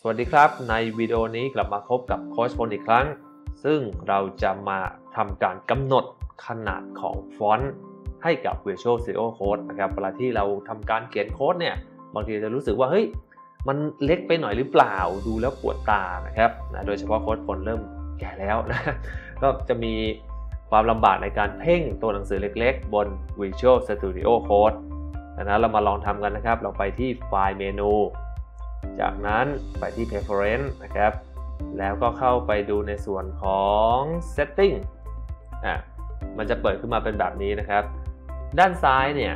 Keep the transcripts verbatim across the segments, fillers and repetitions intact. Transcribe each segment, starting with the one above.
สวัสดีครับในวิดีโอนี้กลับมาพบกับโค้ชพลอีกครั้งซึ่งเราจะมาทำการกำหนดขนาดของฟอนต์ให้กับ Visual Studio Code นะครับเวลาที่เราทำการเขียนโค้ดเนี่ยบางทีจะรู้สึกว่าเฮ้ยมันเล็กไปหน่อยหรือเปล่าดูแล้วปวดตานะครับนะโดยเฉพาะโค้ชพลเริ่มแก่แล้วนะก็จะมีความลำบากในการเพ่งตัวหนังสือเล็กๆบน Visual Studio Code นะเรามาลองทำกันนะครับเราไปที่ไฟล์เมนูจากนั้นไปที่ Preference นะครับแล้วก็เข้าไปดูในส่วนของ Setting อ่ะมันจะเปิดขึ้นมาเป็นแบบนี้นะครับด้านซ้ายเนี่ย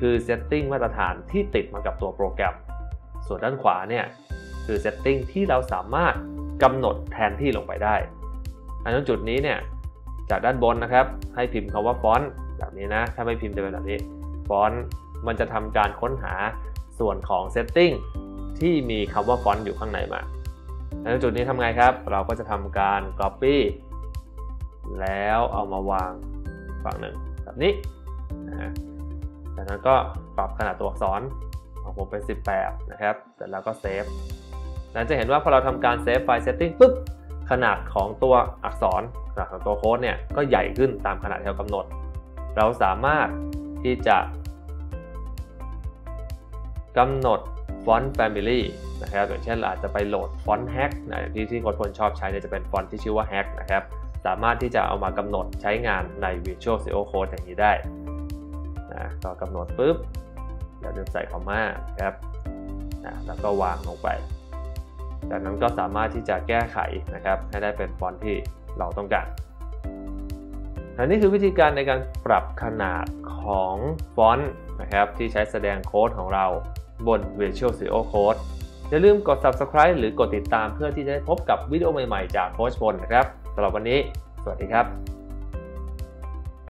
คือ Setting มาตรฐานที่ติดมากับตัวโปรแกรมส่วนด้านขวาเนี่ยคือ Setting ที่เราสามารถกำหนดแทนที่ลงไปได้อันนั้นจุดนี้เนี่ยจากด้านบนนะครับให้พิมพ์คำว่าฟอนต์แบบนี้นะถ้าไม่พิมพ์จะเป็นแบบนี้ฟอนต์มันจะทำการค้นหาส่วนของ Settingที่มีคำว่าฟอนต์อยู่ข้างในมาในจุดนี้ทำไงครับเราก็จะทำการ Copy แล้วเอามาวางฝั่งหนึ่งแบบนี้นะจากนั้นก็ปรับขนาดตัวอักษรของผมเป็นสิบแปดนะครับเสร็จแล้วก็เซฟนั้นจะเห็นว่าพอเราทำการเซฟไฟล์ Setting ปุ๊บขนาดของตัวอักษรขนาดของตัวโค้ดเนี่ยก็ใหญ่ขึ้นตามขนาดที่เรากำหนดเราสามารถที่จะกำหนดฟอนต์ Family นะครับอย่างเช่นเราอาจจะไปโหลดฟอนต์ Hack นะที่ที่คนชอบใช้เนี่ยจะเป็นฟอนต์ที่ชื่อว่า Hack นะครับสามารถที่จะเอามากำหนดใช้งานใน Visual Studio Code อย่างนี้ได้นะก็กำหนดปุ๊บแล้วเดินใส่คอมมาครับนะแล้วก็วางลงไปจากนั้นก็สามารถที่จะแก้ไขนะครับให้ได้เป็นฟอนต์ที่เราต้องการอันนี้คือวิธีการในการปรับขนาดของฟอนต์นะครับที่ใช้แสดงโค้ดของเราบน Visual Studio Code อย่าลืมกด Subscribe หรือกดติดตามเพื่อที่จะได้พบกับวิดีโอใหม่ๆจากโค้ชพลนะครับสำหรับวันนี้สวัสดีครับ